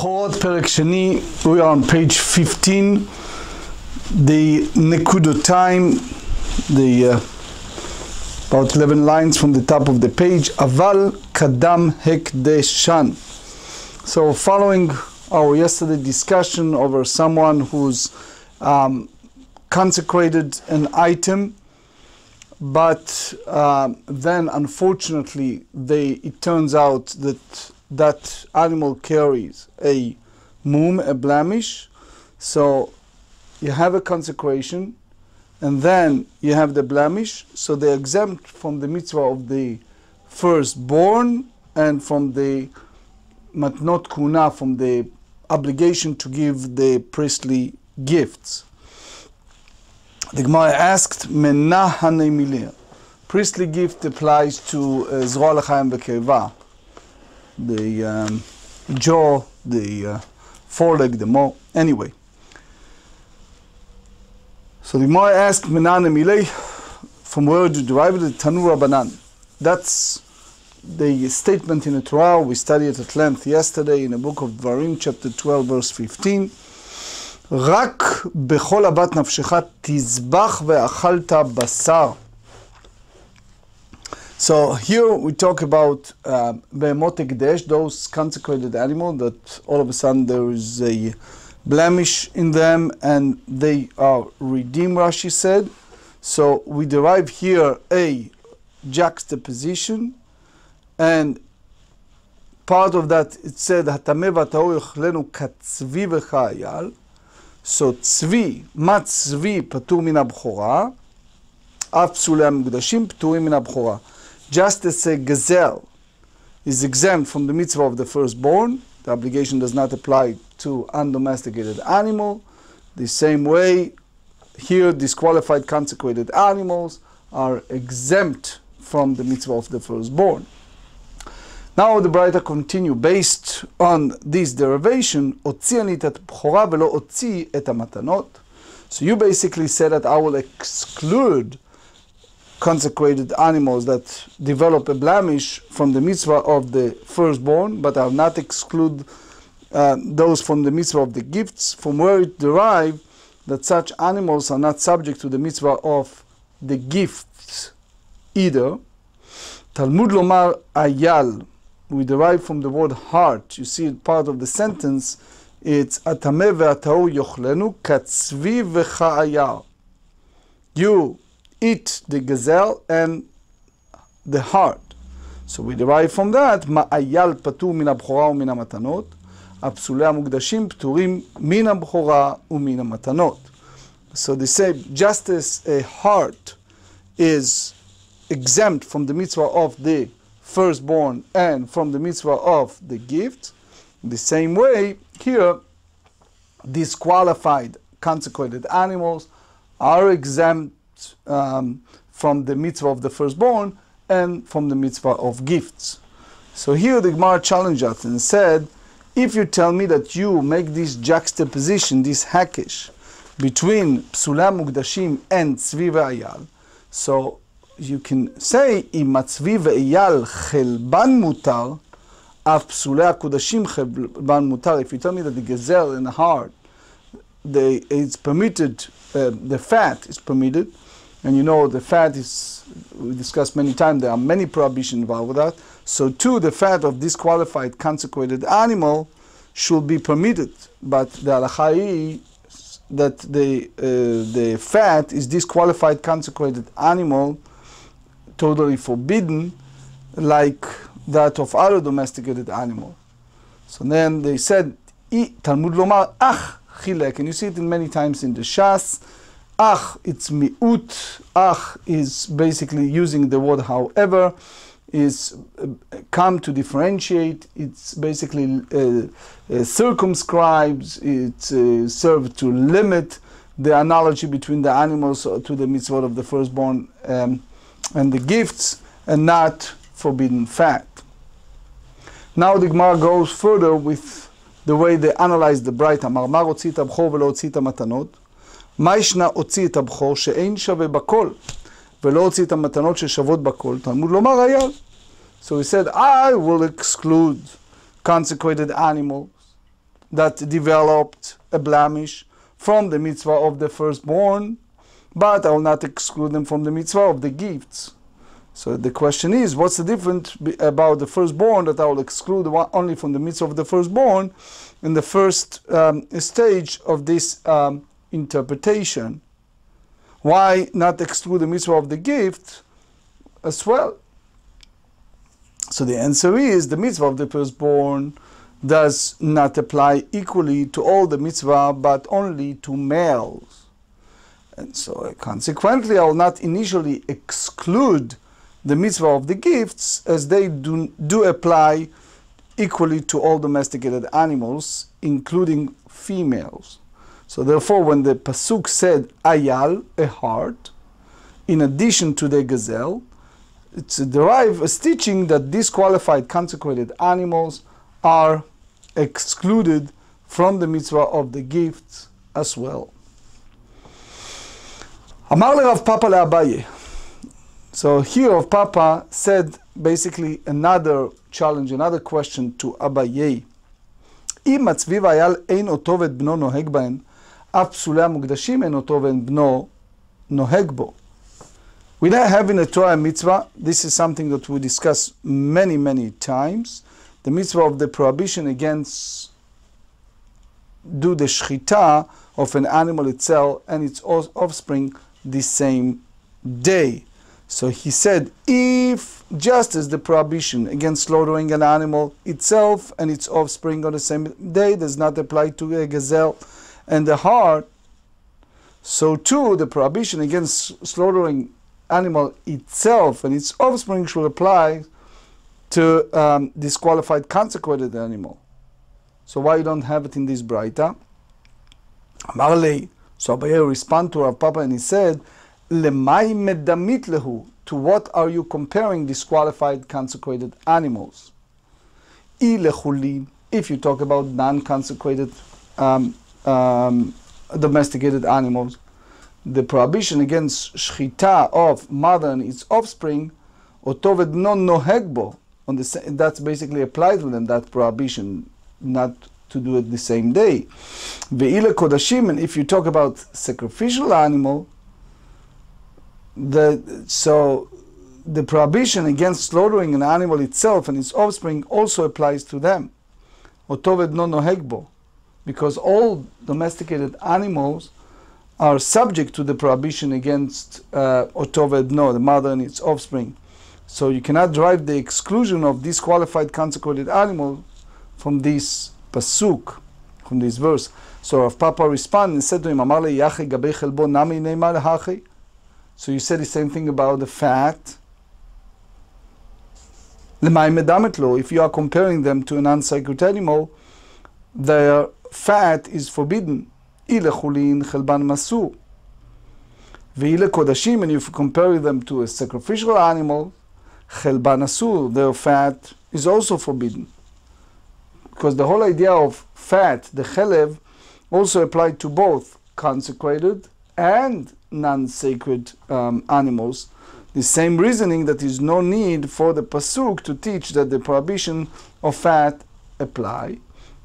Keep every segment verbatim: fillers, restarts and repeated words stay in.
ב'chorot פרק שני, we are on page fifteen, the Nekudu time, the uh, about eleven lines from the top of the page, Aval kadam Hekdeshan. So following our yesterday discussion over someone who's um, consecrated an item, but uh, then unfortunately they it turns out that that animal carries a mum, a blemish. So you have a consecration and then you have the blemish, so they're exempt from the mitzvah of the firstborn and from the matnot kuna, from the obligation to give the priestly gifts. The Gemara asked, Menah hanei milir. Priestly gift applies to uh, z'ro l'chaim v'keriva, the um, jaw, the uh, foreleg, the maw. Anyway, so the Gemara asked, Menana Male, from where do you derive the tanura banan? That's the statement in the Torah. We studied it at length yesterday in the book of Dvarim, chapter twelve, verse fifteen. Rak bechol abat nafshecha tizbach ve'achalta basar. So here we talk about behemoth uh, ekdesh, those consecrated animals that all of a sudden there is a blemish in them and they are redeemed, Rashi said. So we derive here a juxtaposition, and part of that it said hatameh v'tahor yochlenu katzvi ve'ayal. So tzvi, matzvi, p'tur min ha-b'chora, t'sulem g'dashim, p'turim min ha-b'chora. Just as a gazelle is exempt from the mitzvah of the firstborn, the obligation does not apply to undomesticated animal, the same way here disqualified consecrated animals are exempt from the mitzvah of the firstborn. Now the Breita continue, based on this derivation, otzi nitat bkhura vlo otzi et hamatanot. So you basically said that I will exclude consecrated animals that develop a blemish from the mitzvah of the firstborn, but I will not exclude uh, those from the mitzvah of the gifts, from where it derives that such animals are not subject to the mitzvah of the gifts either. Talmud lomar ayal, we derive from the word heart. You see it part of the sentence. It's atameh v'atahor yochlenu katzvi v'chayal. You eat the gazelle and the heart. So we derive from that ma'ayal p'tur min ha-b'chora u'min ha-matanot, apsulei mukdashim p'turim min ha-b'chora u'min ha-matanot. So they say, just as a heart is exempt from the mitzvah of the firstborn and from the mitzvah of the gift, the same way here disqualified consecrated animals are exempt um, from the mitzvah of the firstborn and from the mitzvah of gifts. So here the Gemara challenged us and said, if you tell me that you make this juxtaposition, this hakish, between p'sulem g'dashim and tzvi ve'ayal, so you can say, אם matzvi ve'ayal chelban mutar, af p'sulei ha'kodashim chelban mutar. If you tell me that the gazelle and the heart, they, it's permitted, uh, the fat is permitted, and you know the fat is, we discussed many times, there are many prohibitions involved with that, so too the fat of disqualified consecrated animal should be permitted, but the halachai that the, uh, the fat is disqualified consecrated animal totally forbidden, like that of other domesticated animal. So then they said, Talmud lomar ach chilek, and you see it in many times in the Shas. Ach, it's mi'ut. Ach is basically using the word however, is come to differentiate. It's basically uh, uh, circumscribes. It uh, serves to limit the analogy between the animals to the mitzvah of the firstborn Um, and the gifts, and not forbidden fat. Now the Gemara goes further with the way they analyze the Breita. Marmar otzi et abchor velo otzi et hamatanot. Ma yishna otzi et abchor she'ein shaveh bakol, velo otzi et hamatanot she'shavot bakol. Talmud lomar ayal. So he said, I will exclude consecrated animals that developed a blemish from the mitzvah of the firstborn, but I will not exclude them from the mitzvah of the gifts. So the question is, what's the difference about the firstborn that I will exclude only from the mitzvah of the firstborn in the first um, stage of this um, interpretation? Why not exclude the mitzvah of the gift as well? So the answer is, the mitzvah of the firstborn does not apply equally to all the mitzvah, but only to males. And so uh, consequently, I will not initially exclude the mitzvah of the gifts, as they do, do apply equally to all domesticated animals, including females. So therefore, when the Pasuk said, ayal, a heart, in addition to the gazelle, it's derived as teaching that disqualified consecrated animals are excluded from the mitzvah of the gifts as well. Amar le Rav Papa le Abaye. So here Rav Papa said basically another challenge, another question to Abaye. Im tsvi ve'ayal ein otoved non nohegbo, af t'sulem g'dashim ein otoved non nohegbo. We don't have in the Torah mitzvah. This is something that we discuss many, many times. The mitzvah of the prohibition against do the shechita of an animal itself and its offspring the same day. So he said, if just as the prohibition against slaughtering an animal itself and its offspring on the same day does not apply to a gazelle and a hart, so too the prohibition against slaughtering animal itself and its offspring should apply to um, disqualified consecrated animal. So why you don't have it in this Breita? Male. So Abaye responded to Rav Papa and he said, "Lemai medamit lehu? To what are you comparing disqualified consecrated animals? I lechulin. If you talk about non-consecrated um, um, domesticated animals, the prohibition against shechita of mother and its offspring, otoved non nohegbo. On the that's basically applied to them, that prohibition not to do it the same day. Ve'ile kodashim, and if you talk about sacrificial animal, the so the prohibition against slaughtering an animal itself and its offspring also applies to them. Otoved non nohegbo, because all domesticated animals are subject to the prohibition against otoved no, the mother and its offspring. So you cannot derive the exclusion of disqualified consecrated animals from this pasuk, from this verse. So Rav Papa responded and said to him, Amar le yache gabei chelbon nami neimar hachi. So you said the same thing about the fat. Lemay medamet lo, if you are comparing them to an unsacred animal, their fat is forbidden. Ile chulin chelban masu. Veile kodashim, and if you compare them to a sacrificial animal, chelban asur, their fat is also forbidden. Because the whole idea of fat, the chelev, also applied to both consecrated and non-sacred um, animals. The same reasoning that is no need for the pasuk to teach that the prohibition of fat apply.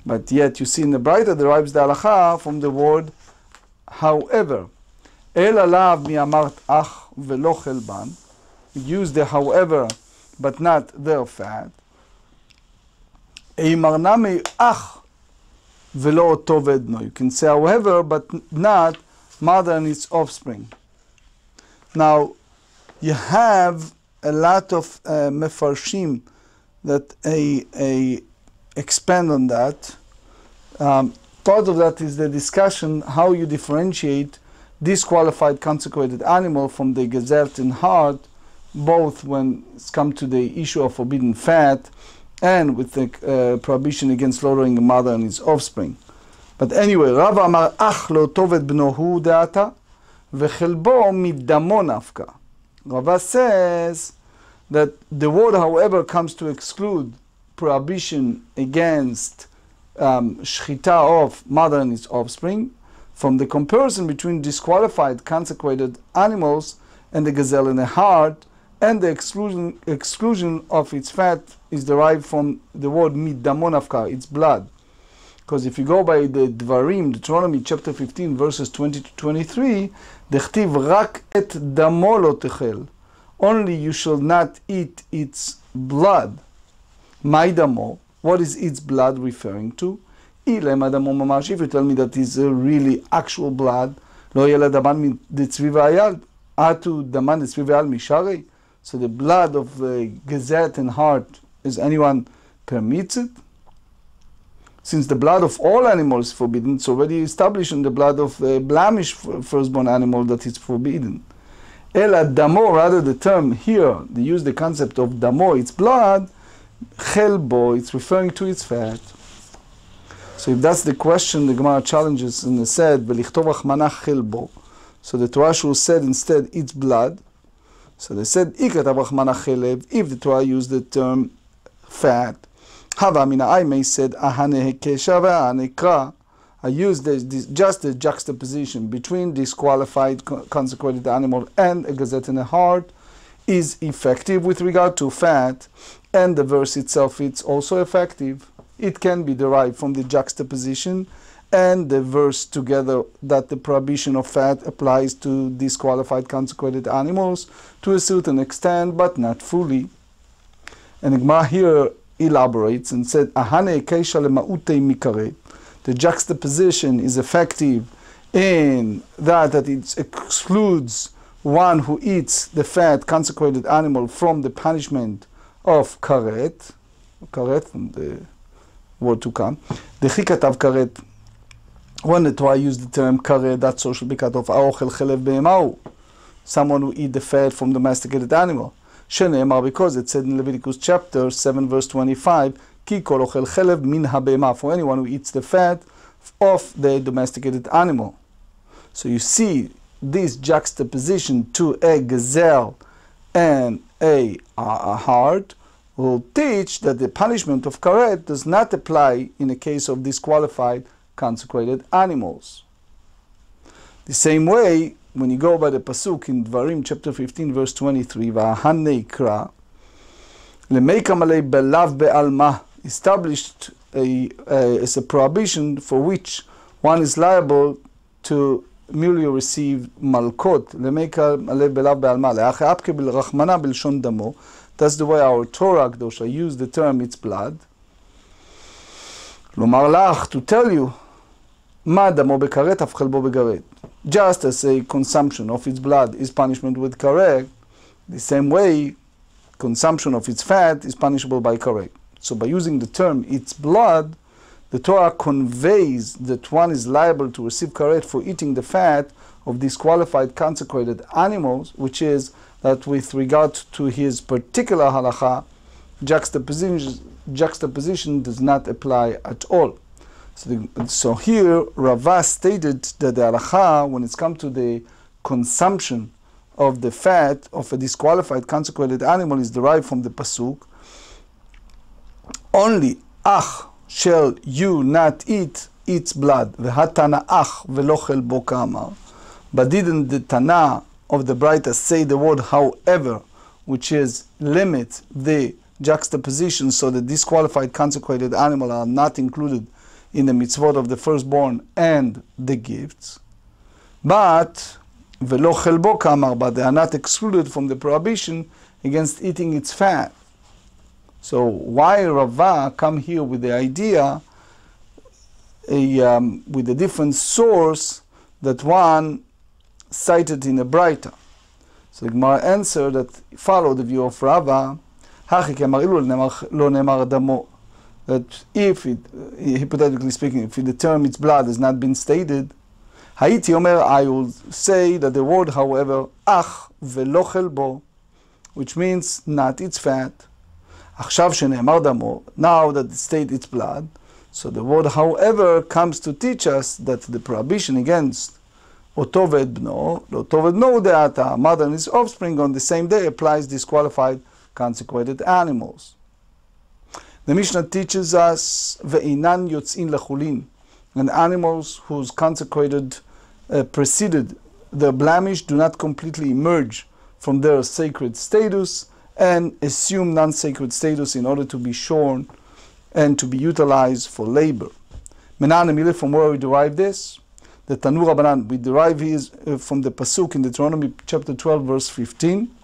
But yet, you see in the Breita derives the halacha from the word, however. El alav mi'amart ach velo chelban. Use the however, but not their fat. Eimarna mi ach velo otoved no. You can say however, but not mother and its offspring. Now, you have a lot of uh, mefarshim that a a expand on that. Um, part of that is the discussion how you differentiate disqualified consecrated animal from the gazelle and hart, both when it's come to the issue of forbidden fat and with the uh, prohibition against slaughtering a mother and its offspring. But anyway, Rava amar ach lo tovet bnohu deata vechelbo midamo nafka. Rava says that the word however comes to exclude prohibition against um, shechita of mother and its offspring from the comparison between disqualified consecrated animals and the gazelle and the hart, and the exclusion exclusion of its fat is derived from the word midamon afka, its blood. Because if you go by the Dvarim, Deuteronomy chapter fifteen, verses twenty to twenty-three, dechtiv rak et damo lo techel. Only you shall not eat its blood. My damo. What is its blood referring to? Ile madamo mamash. If you tell me that is uh, really actual blood, lo yela daman tsvi ve'ayal, atu daman tsvi ve'ayal misharei. So the blood of the gazette and heart, is anyone permits it? Since the blood of all animals is forbidden, it's already established in the blood of the blemish firstborn animal that it's forbidden. Ela damo, rather the term here, they use the concept of damo, its blood, chelbo, it's referring to its fat. So if that's the question, the Gemara challenges and said, v'lichtov rachmana chelbo. So the Torah Shul said instead, its blood. So they said, ikatav rachmana chelev, if the Torah used the term fat. Hava mina aimei said, ahane hekesha ve'anekra. I used this, this, just the juxtaposition between disqualified, consecrated animal and a gazette in the heart is effective with regard to fat, and the verse itself, it's also effective. It can be derived from the juxtaposition and the verse together that the prohibition of fat applies to disqualified, consecrated animals to a certain extent, but not fully. And Gemara here elaborates and said, ahane hekesha lemautei mikaret. The juxtaposition is effective in that, that it excludes one who eats the fat consecrated animal from the punishment of karet, karet from the word to come. The chikatav karet, when the Torah used the term karet, that so should be cut off. Aochel chelev be'emau, someone who eat the fat from the domesticated animal. Shene'emar, because it said in Leviticus chapter seven verse twenty-five, Ki kol ochel chelev min ha-be'ema, for anyone who eats the fat of the domesticated animal. So you see this juxtaposition to a gazelle and a, a heart will teach that the punishment of karet does not apply in the case of disqualified consecrated animals. The same way, when you go by the Pasuk in Dvarim chapter fifteen verse twenty-three, Va'ahanei kra, lemeika male belav be'alma, established a, a, as a prohibition for which one is liable to merely receive Malkot. That's the way our Torah Kedosha used the term its blood. To tell you, just as a consumption of its blood is punishment with karet, the same way consumption of its fat is punishable by karet. So by using the term its blood, the Torah conveys that one is liable to receive karet for eating the fat of disqualified consecrated animals, which is that with regard to his particular halacha, juxtaposition, juxtaposition does not apply at all. So, the, so here Rava stated that the halacha, when it's come to the consumption of the fat of a disqualified consecrated animal, is derived from the Pasuk, only ach shall you not eat its blood. V'hatana ach v'lo chelbo kama. But didn't the Tana of the Breita say the word however, which is limit the juxtaposition so the disqualified consecrated animal are not included in the mitzvot of the firstborn and the gifts. But v'lo chelbo kama, but they are not excluded from the prohibition against eating its fat. So why Rava come here with the idea, a, um, with a different source that one cited in a Breita? So the Gemara answered that follow the view of Rava, that if, it, hypothetically speaking, if the term its blood has not been stated, I will say that the word, however, ach velo chelbo, which means not its fat. Now that it states its blood, so the word however comes to teach us that the prohibition against otoved non nohegbo deata, mother and his offspring on the same day, applies disqualified consecrated animals. The Mishnah teaches us ve'inan yotzin lechulin, and animals whose consecrated uh, preceded the blemish do not completely emerge from their sacred status and assume non-sacred status in order to be shorn and to be utilized for labor. Menah hanei milir, from where we derive this? The tanura banan, we derive his uh, from the Pasuk in Deuteronomy chapter twelve, verse fifteen.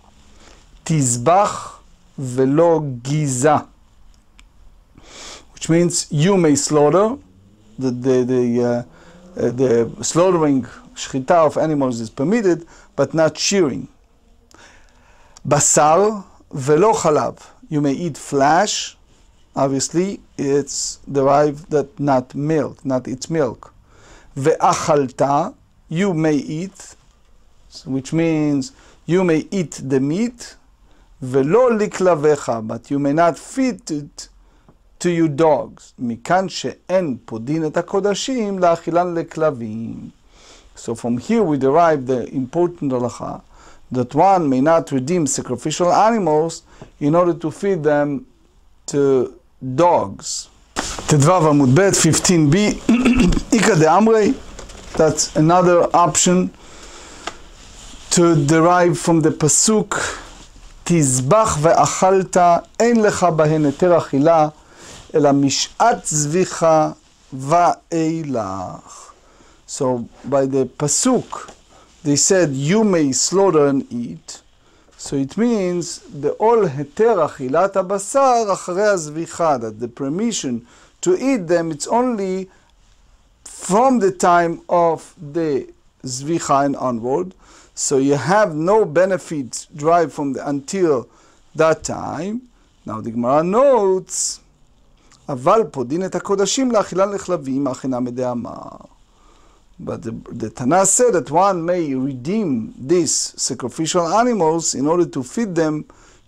Tizbach velo giza, which means you may slaughter. The the the, uh, uh, the slaughtering shechita of animals is permitted, but not shearing. Basar velo chalav, you may eat flesh. Obviously, it's derived that not milk, not its milk. Ve'achalta, you may eat, which means you may eat the meat, ve'lo liklavecha, but you may not feed it to your dogs. Mikan she'en podin et hakodashim la'achilan leklavim. So from here we derive the important halacha that one may not redeem sacrificial animals in order to feed them to dogs. Tedvav Amud Bet fifteen b, Ika de Amrei, that's another option to derive from the Pasuk, Tizbach ve'achalta, ein lecha bahen heter achila, ela mishat zvicha va'eilach. So by the Pasuk, they said, you may slaughter and eat. So it means, the all heter achilat abasar acharei azvicha, that the permission to eat them, it's only from the time of the zvicha and onward. So you have no benefit derived from the until that time. Now the Gemara notes, Aval podin et hakodashim la'achilan lechlavim achinam mede'amar. But the, the Tanakh said that one may redeem these sacrificial animals in order to feed them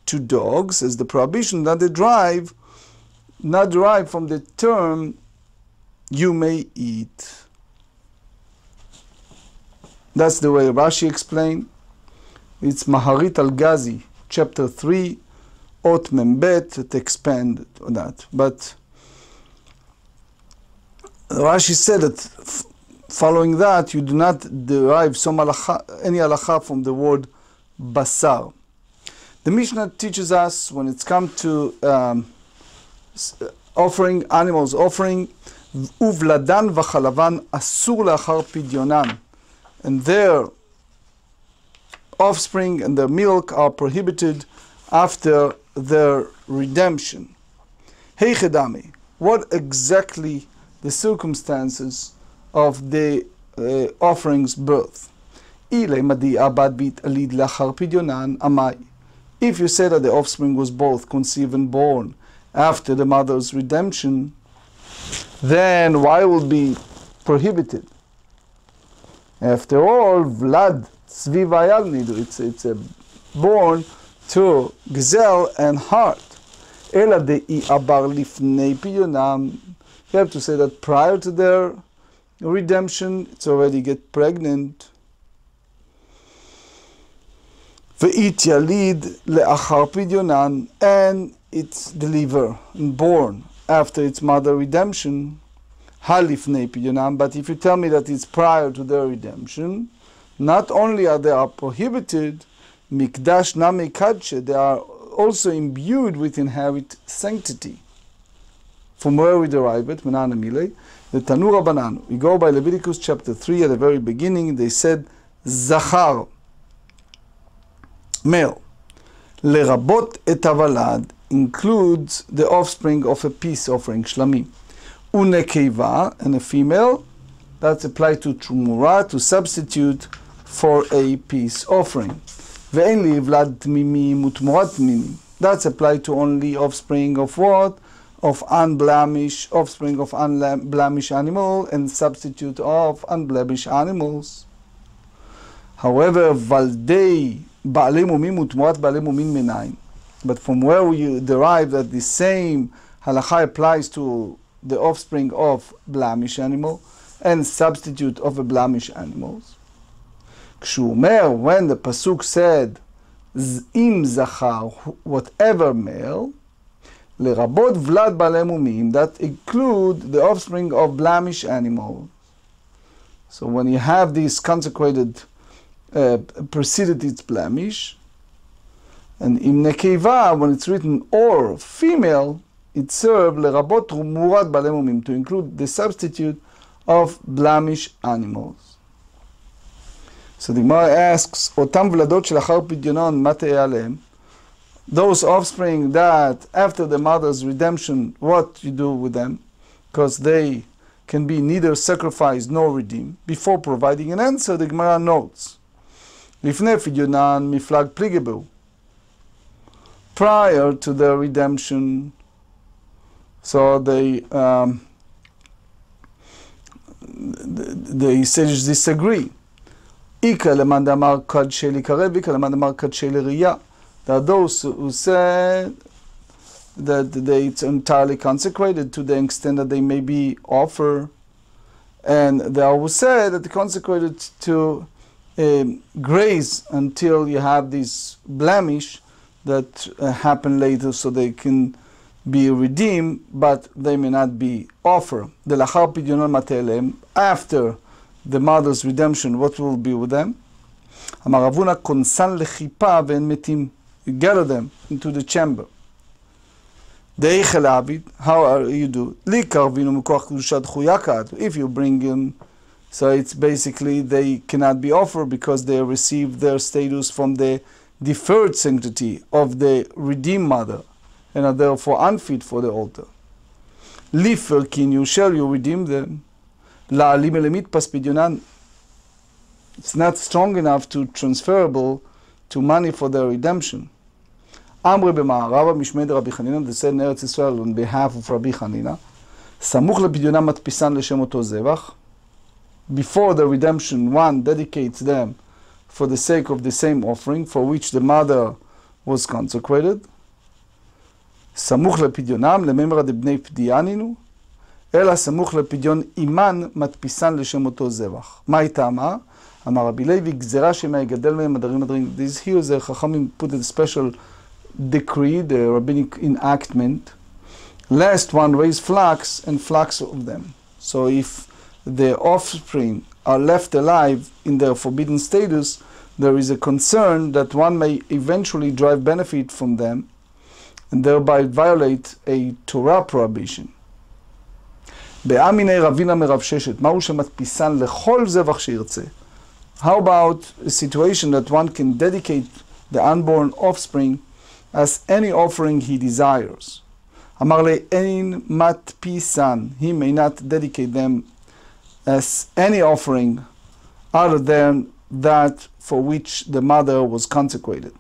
to dogs, as the prohibition that they drive, not derived from the term you may eat. That's the way Rashi explained. It's Maharit al-Ghazi, chapter three, Ot Membet, it expanded on that. But Rashi said that following that, you do not derive some halacha, any halacha from the word basar. The Mishnah teaches us when it's come to um, offering animals, offering uvladan v'chalavan asur lachar pidyonan, and their offspring and their milk are prohibited after their redemption. Heichedami, what exactly the circumstances of the uh, offering's birth? If you say that the offspring was both conceived and born after the mother's redemption, then why would be prohibited? After all, vlad tzvi ve'ayal nidu, it's it's a born to gzel and heart. Ela dei abar lifnei piyonam, you have to say that prior to their redemption, it's already get pregnant. Ve'it yalid le'achar pidyonan, and it's deliver and born after its mother redemption. Halifnei pidyonan, but if you tell me that it's prior to their redemption, not only are they are prohibited, mikdash namikadche, they are also imbued with inherent sanctity. From where we derive it, Menana Mile, the tanura banan. We go by Leviticus chapter three at the very beginning. They said, "Zachar, male, lerabot et avalad," includes the offspring of a peace offering, shlami. Unekeva, and a female, that's applied to trumura, to substitute for a peace offering. Ve'en li vlad tmimim utmurat tmimim, that's applied to only offspring of what? Of unblemished, offspring of unblemished animal and substitute of unblemished animals. However, valdei ba'alei mumim utmurat ba'alei mumim minayin. But from where we derive that the same halakha applies to the offspring of blemish animal and substitute of a blemish animals. Kshumer, when the pasuk said, "Im zachar," whatever male, lerabot vlad balemumim, that include the offspring of blemish animal. So when you have this consecrated uh, preceded its blemish, and im nekeva, when it's written or female, it served lerabot murat balemumim, to include the substitute of blamish animals. So the Gemara asks, Otam vladot shelachar pidyonon matei aleim, those offspring that after the mother's redemption, what you do with them, because they can be neither sacrificed nor redeemed. Before providing an answer, the Gemara notes, Lifnei pidyonan miflag pligebu, prior to the redemption, so they um, the sages disagree. Ika leman damar kad sheli karev, ika leman damar kad sheli riyah. There are those who said that they, it's entirely consecrated to the extent that they may be offered, and there are who said that it's consecrated to um, graze until you have this blemish that uh, happen later, so they can be redeemed, but they may not be offered. The lachar pidyonon matelem, after the mother's redemption, what will be with them? Amaravuna konsan lechipa ve'en metim, gather them into the chamber. Deichel avid, how are you do? Likarvinu mikoach kedushat chuyakat. If you bring them, so it's basically they cannot be offered because they receive their status from the deferred sanctity of the redeemed mother, and are therefore unfit for the altar. Lifer kinu, shall you redeem them? La limelemit paspidyonan, it's not strong enough to transferable to money for their redemption. Amre b'ma, Rava mishmed Rabbi Hanina, they said in Eretz Yisrael on behalf of Rabbi Hanina, samuch lepidyonan matpisan leshem oto zevach. Before the redemption, one dedicates them for the sake of the same offering for which the mother was consecrated. Samuch lepidyonam lememra de bnei pdiyaninu, ela samuch lepidyon iman matpisan leshem oto zevach. Mai tama? Amar Rabbi Levi gzera shema yigadel mehem adarim adarim. This here is the Chachamim put a special decree, the rabbinic enactment, lest one raise flocks and flocks of them. So if the offspring are left alive in their forbidden status, there is a concern that one may eventually derive benefit from them and thereby violate a Torah prohibition. How about a situation that one can dedicate the unborn offspring as any offering he desires? He may not dedicate them as any offering other than that for which the mother was consecrated.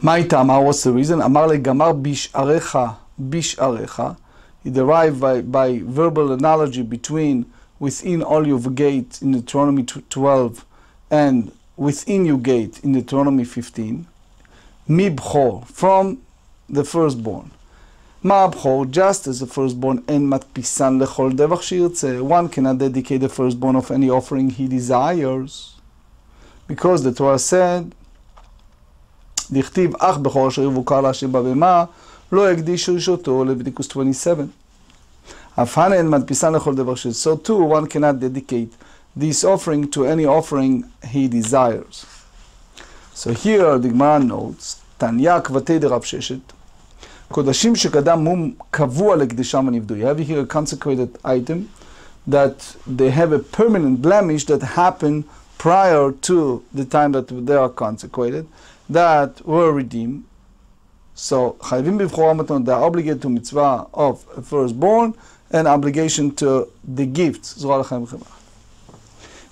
Maitama, what's the reason? Amar le gamar bisharecha, bisharecha. He derived by, by verbal analogy between within all your gate in Deuteronomy twelve and within your gate in Deuteronomy fifteen. Mibchor, from the firstborn. Ma'abchor, just as the firstborn, and matpisan lechol devach shirtze. One cannot dedicate the firstborn of any offering he desires, because the Torah said, "Dichtiv ach bechor asher yivukar la'ashem b'bema lo yekdish rishoto." Leviticus twenty-seven. Afhane and matpisan lechol devach shirtze. So too, one cannot dedicate this offering to any offering he desires. So here the Gemara notes, Tanya kvatei de Rav Sheshet. Kodashim shekadam mum kavua lekdesham anivdu. You have here a consecrated item that they have a permanent blemish that happened prior to the time that they are consecrated, that were redeemed. So chayvim b'bchora matnot, they are obligated to mitzvah of a firstborn and obligation to the gifts, z'ro l'chaim v'keriva.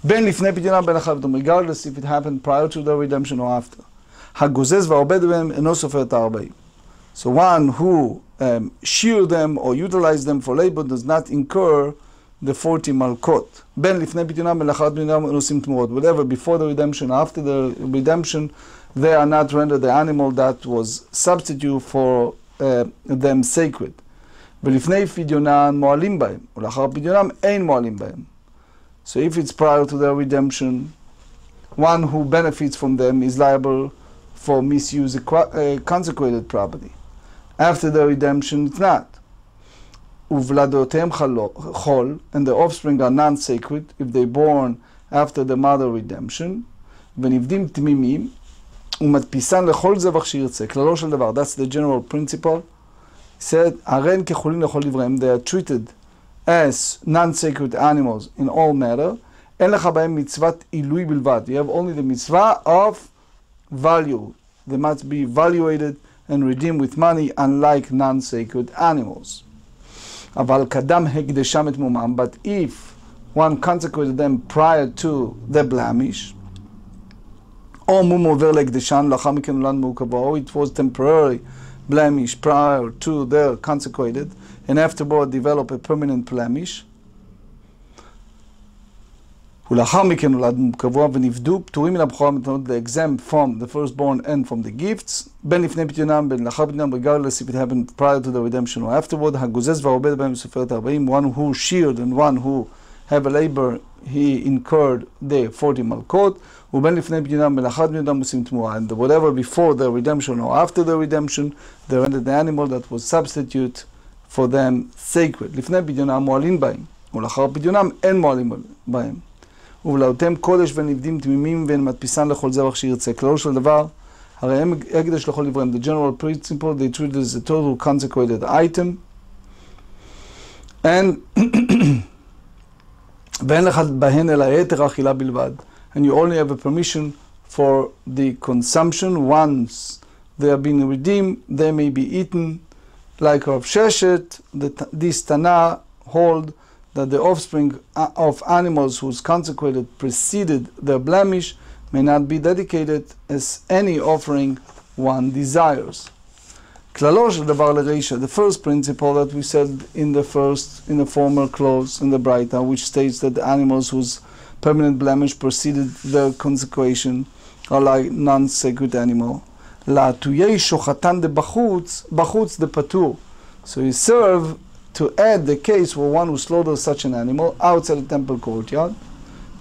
Ben lifnei pidyonan ben achav dom, regardless if it happened prior to the redemption or after. Hagozez va'obed behem eno sofer et ha'arbaim. So one who um, shear them or utilize them for labor does not incur the forty malkot. Ben lifnei pidyonan ben lachar b'nam nosim tmurot. Whatever before the redemption, after the redemption, they are not rendered the animal that was substitute for uh, them sacred. Belifnei pidyonan moalim b'hem, ulachar pidyonam ein moalim b'hem. So if it's prior to their redemption, one who benefits from them is liable for misuse uh, consecrated property. After the redemption, it's not. Uvladotem chol, and the offspring are non-sacred if they born after the mother redemption. Venivdim tmimim, ומדפיסן לכל זבח שירצה. כללו של דבר, that's the general principle. said, הריין כחולין לכל דבריהם, they are treated as non-sacred animals in all matter. אין לך בהם מצוות עילוי בלבד. You have only the mitzvah of value. They must be evaluated and redeemed with money, unlike non-sacred animals. Aval kadam Hekdeshan et mumam. But if one consecrated them prior to the blemish, or mum over lekdeshan lachar miken ulan meukava, or it was temporary blemish prior to their consecrated, and afterward develop a permanent blemish. ולאחר מכן נולד מוקבוע ונפדו פ'turim min ha-b'chora מתנות, the exempt from the firstborn and from the gifts, בין לפני פדיונם, בין לאחר פדיונם, regardless if it happened prior to the redemption or afterward, הגוזז והעובד בהם סופר את ארבעים, one who sheared and one who have a labor, he incurred the forty Malkot, ובין לפני פדיונם, בין לאחר פדיונם עושים תמורה, and whatever before the redemption or after the redemption, they rendered the animal that was substitute for them sacred. לפני פדיונם מועלים בהם, ולאחר פדיונם אין מועלים בהם. ובלעותם קודש ונבדים תמימים והן מדפיסן לכל זבח שירצה. כללו של דבר, הרי הם הקדש לכל דבריהם. The general principle, they treat as a total consecrated item. And ואין לך בהן אלא יתר אכילה בלבד. And you only have a permission for the consumption. Once they have been redeemed, they may be eaten. Like Rav Sheshet, this Tana hold that the offspring of animals whose consecrated preceded their blemish may not be dedicated as any offering one desires. The first principle that we said in the first, in the former clause in the Breita, which states that the animals whose permanent blemish preceded their consecration are like non-sacred animal. La tuyei shochatan de bachutz, bachutz de patur. So you serve to add the case for one who slaughters such an animal outside the temple courtyard,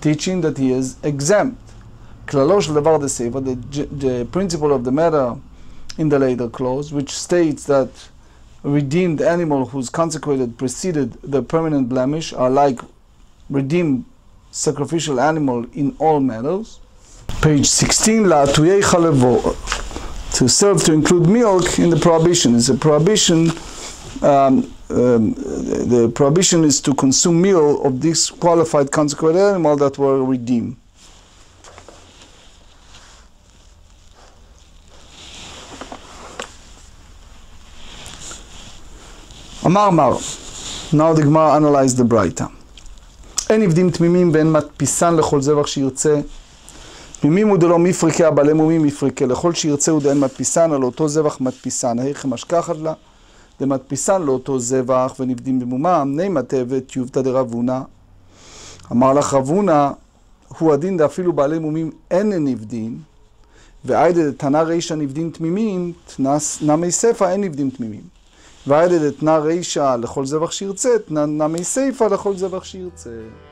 teaching that he is exempt. The, the principle of the matter in the later clause, which states that redeemed animal whose consecrated preceded the permanent blemish are like redeemed sacrificial animal in all matters. Page sixteen, to serve to include milk in the prohibition. It's a prohibition. Um, Um, the prohibition is to consume meal of this qualified consecrated animal that were redeemed. Amar Mar. Now the Gemara analyzed the Breita. אין עבדים תמימים ואין מדפיסן לכל זבח שירצה. תמימים הוא דלא מפריקה, הבעלי מומים מפריקה. לכל שירצה הוא דאין מדפיסן, על אותו זבח מדפיסן. היכם משכחת לה. דמדפיסן לאותו זבח ונבדים במומם, נימה תאבת יובטא דרבונה. אמר לך רבונה, הוא הדין דאפילו בעלי מומים אין נבדים, ועיידא דתנא רישא נבדים תמימים, נמי סיפא אין נבדים תמימים. ועיידא דתנא רישא לכל זבח שירצה, נמי סיפא לכל זבח שירצה.